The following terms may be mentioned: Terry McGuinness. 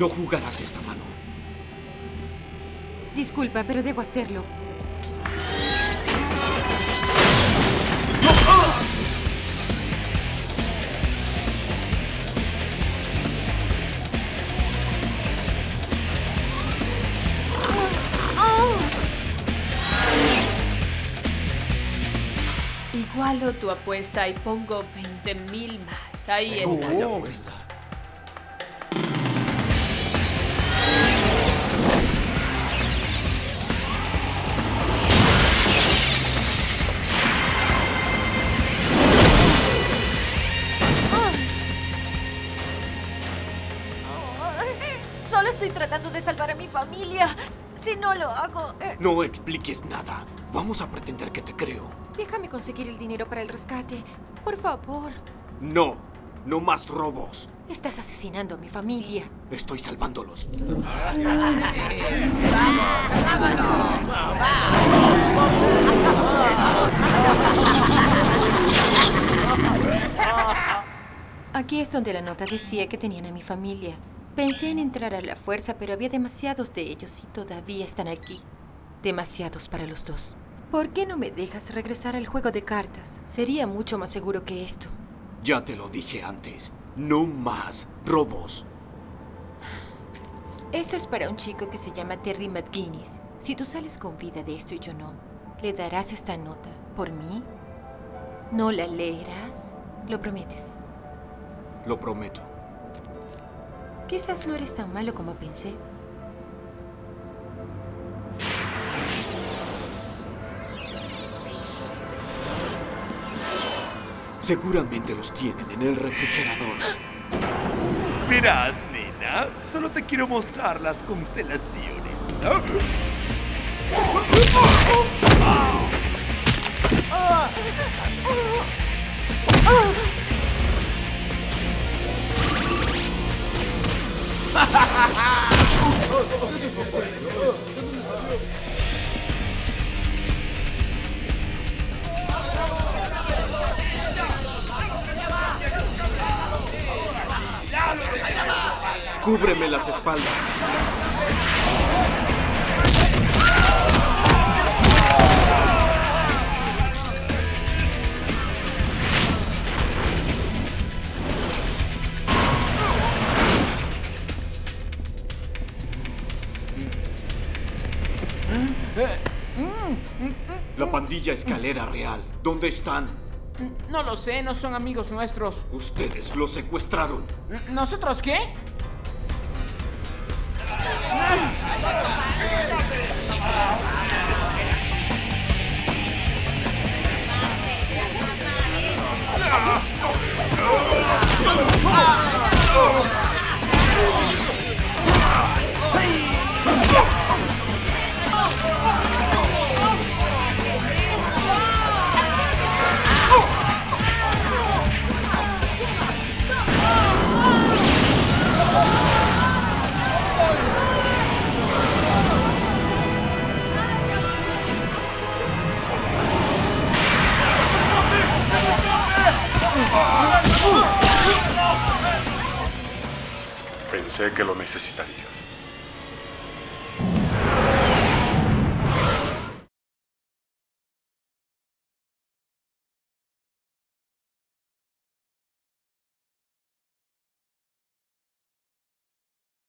No jugarás esta mano. Disculpa, pero debo hacerlo. Igualo tu apuesta y pongo 20.000 más. Ahí está. Oh, ya está. Solo estoy tratando de salvar a mi familia. Si no lo hago... No expliques nada. Vamos a pretender que te creo. Déjame conseguir el dinero para el rescate. Por favor. No. No más robos. Estás asesinando a mi familia. Estoy salvándolos. Sí. ¡Vamos! ¡Vámonos! Aquí es donde la nota decía que tenían a mi familia. Pensé en entrar a la fuerza, pero había demasiados de ellos y todavía están aquí. Demasiados para los dos. ¿Por qué no me dejas regresar al juego de cartas? Sería mucho más seguro que esto. Ya te lo dije antes. No más robos. Esto es para un chico que se llama Terry McGuinness. Si tú sales con vida de esto y yo no, ¿le darás esta nota por mí? ¿No la leerás? ¿Lo prometes? Lo prometo. Quizás no eres tan malo como pensé. Seguramente los tienen en el refrigerador. Verás, nena. Solo te quiero mostrar las constelaciones. Cúbreme las espaldas. La pandilla Escalera Real. ¿Dónde están? No lo sé, no son amigos nuestros. Ustedes los secuestraron. ¿Nosotros qué? Pensé que lo necesitarías.